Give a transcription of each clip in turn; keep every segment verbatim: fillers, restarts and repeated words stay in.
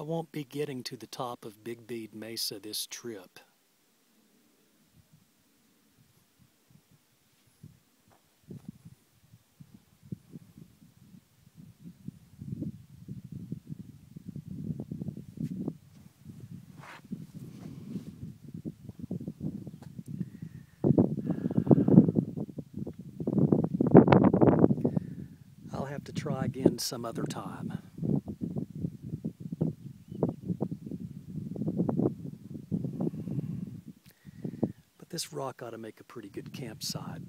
I won't be getting to the top of Big Bead Mesa this trip. I'll have to try again some other time. This rock ought to make a pretty good campsite.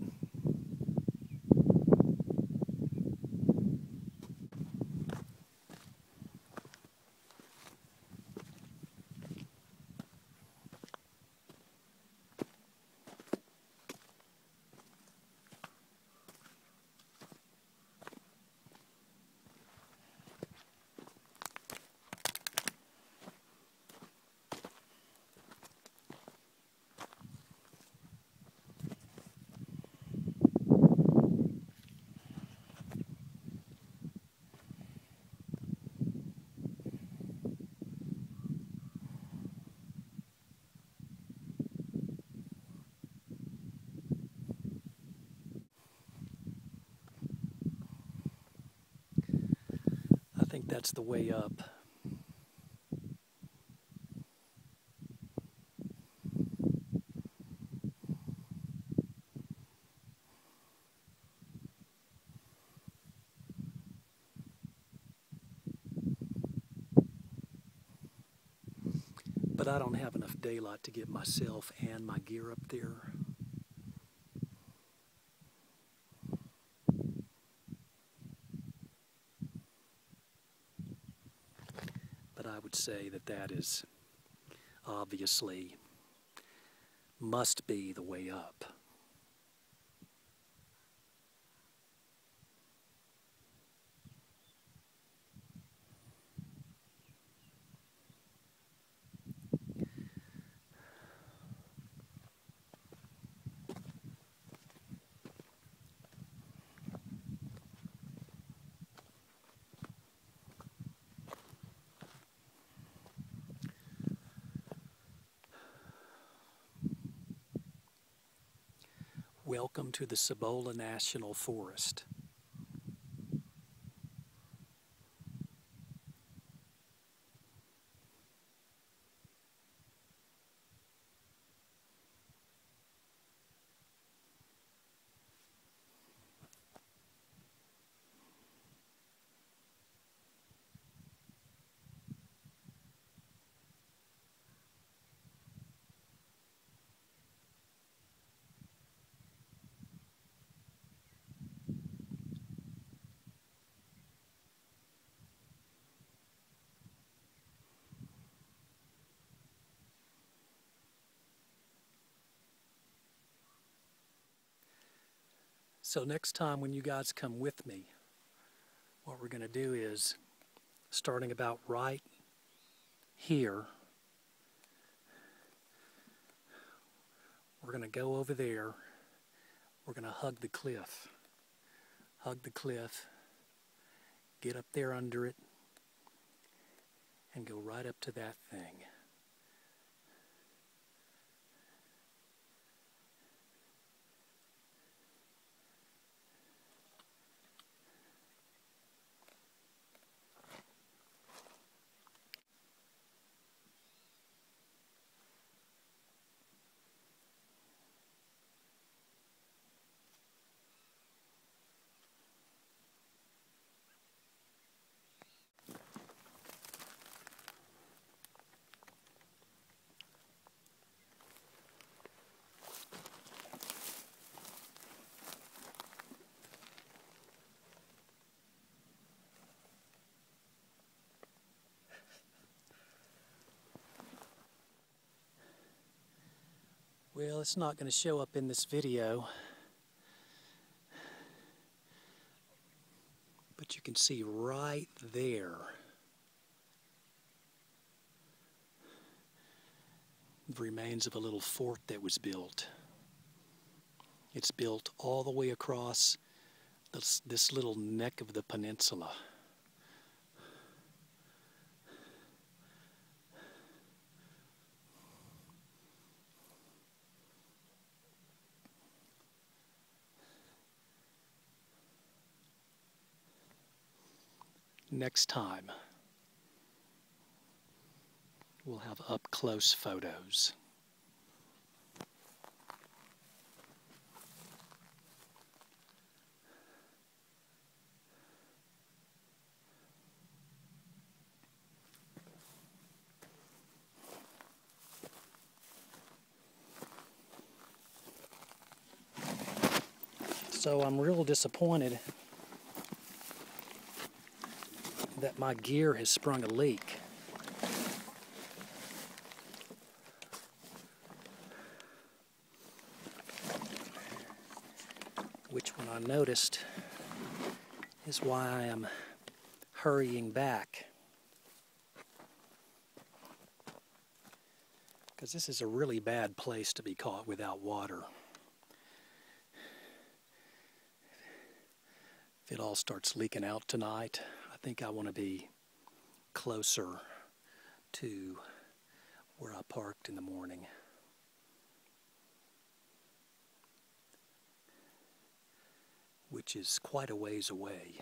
I think that's the way up. But I don't have enough daylight to get myself and my gear up there. I would say that that is obviously must be the way up. Welcome to the Cibola National Forest. So next time when you guys come with me, what we're going to do is, starting about right here, we're going to go over there, we're going to hug the cliff, hug the cliff, get up there under it, and go right up to that thing. Well, it's not going to show up in this video, but you can see right there, the remains of a little fort that was built. It's built all the way across this, this little neck of the peninsula. next time, we'll have up-close photos. So I'm real disappointed that my gear has sprung a leak. Which, when I noticed, is why I am hurrying back. Because this is a really bad place to be caught without water. It all starts leaking out tonight. I think I want to be closer to where I parked in the morning. Which is quite a ways away.